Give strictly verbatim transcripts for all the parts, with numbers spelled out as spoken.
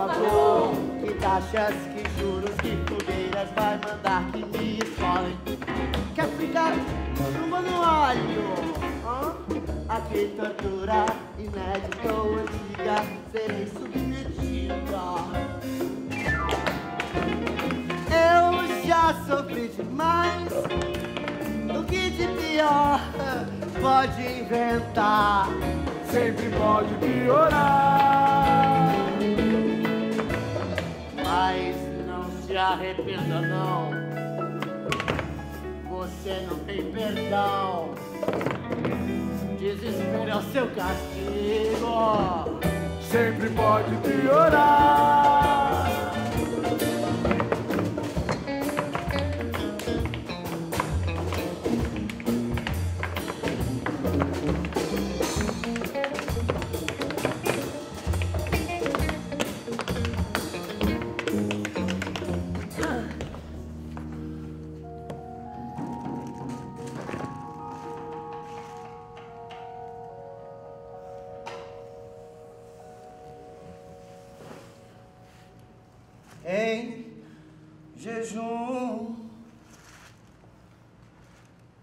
amor. Que taxas, que juros, que fogueiras vai mandar que me escolhem. Quer ficar chuva no alho? Hã? A que tortura inédita ou antiga, serei submetida. Eu já sofri demais. O que de pior pode inventar? Sempre pode piorar. Mas não se arrependa não. Você não tem perdão. Desespero é o seu castigo. Sempre pode piorar.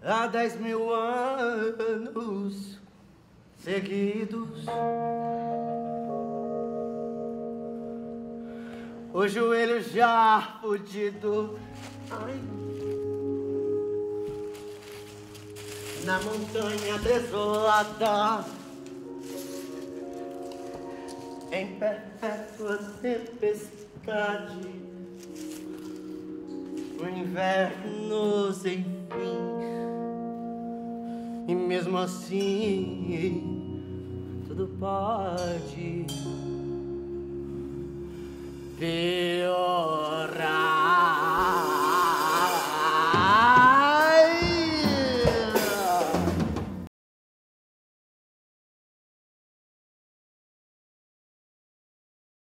Há dez mil anos seguidos, o joelho já fudido, ai, na montanha desolada, em perpétua tempestade, o inverno sem fim. E mesmo assim, tudo pode ter.